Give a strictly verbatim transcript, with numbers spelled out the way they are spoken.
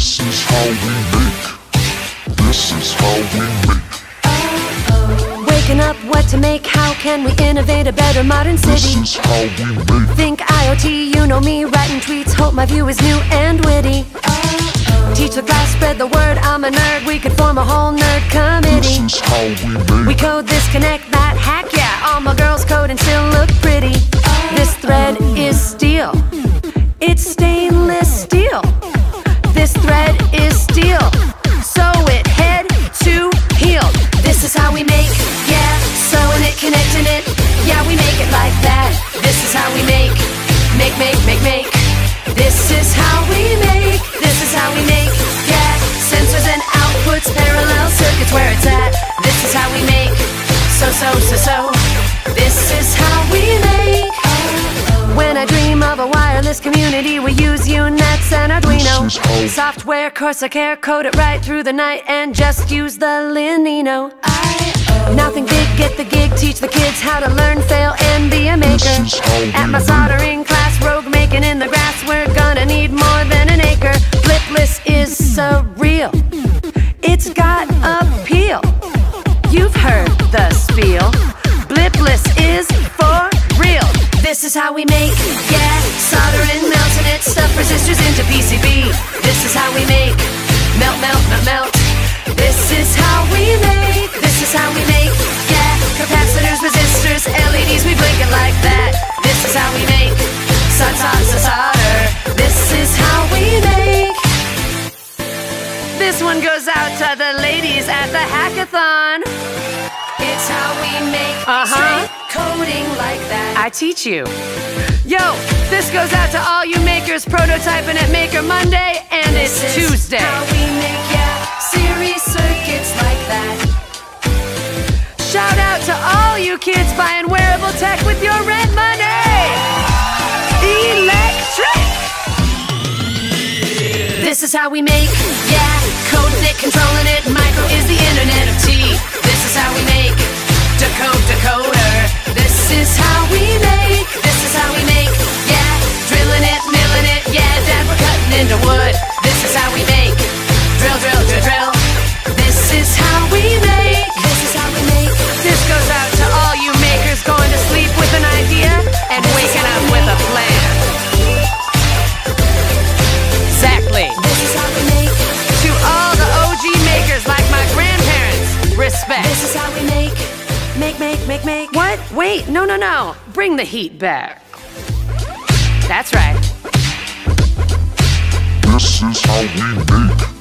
This is how we make. This is how we make. Uh-oh. Waking up, what to make? How can we innovate a better modern city? This is how we make. Think IoT, you know me, writing tweets. Hope my view is new and witty. Uh-oh. Teach the class, spread the word. I'm a nerd. We could form a whole nerd committee. This is how we make. We code this, connect that, hack yeah. All my girls code and still look pretty. Uh-oh. This thread is steel. It's stainless steel. This thread is steel, sew it head to heel. This is how we make, yeah, sewing it, connecting it, yeah, we make it like that. This is how we make, make, make, make, make. This is how we make, this is how we make, yeah. Sensors and outputs, parallel circuits where it's at. This is how we make, so, so, so, so. This is how we make. When I dream of a wireless community, we use Unets and Arduino. Software, Corsair, code it right through the night and just use the Linino. I O. Nothing big, get the gig, teach the kids how to learn, fail, and be a maker. At my soldering class, rogue making in the grass, we're gonna need more than an acre. Blipless is surreal. It's got appeal. You've heard the spiel. Blipless is for real. This is how we make, yeah, soldering, melting it, stuff resistors into P C B. This is how we make, melt, melt, melt, melt. This is how we make, this is how we make, yeah. Capacitors, resistors, L E Ds, we blink it like that. This is how we make, solder. This is how we make. This one goes out to the ladies at the hackathon. It's how we make uh-huh. coding like that. I teach you. Yo, this goes out to all you makers prototyping at Maker Monday, and this it's Tuesday. How we make, yeah, series circuits like that. Shout out to all you kids buying wearable tech with your rent money. Electric. This is how we make, yeah, coding it, controlling it. Micro is the internet of tea. This is how we make, decode, decoder. This is how we make, this is how we make, yeah. Drilling it, milling it, yeah, dad, we're cutting into wood. This is how we make, drill, drill, drill, drill. This is how we make, this is how we make. This goes out to all you makers going to sleep with an idea and waking up with a plan. Exactly. This is how we make. To all the O G makers like my grandparents, respect. This is how we make. Make, make, make, make. What? Wait, no, no, no. Bring the heat back. That's right. This is how we make.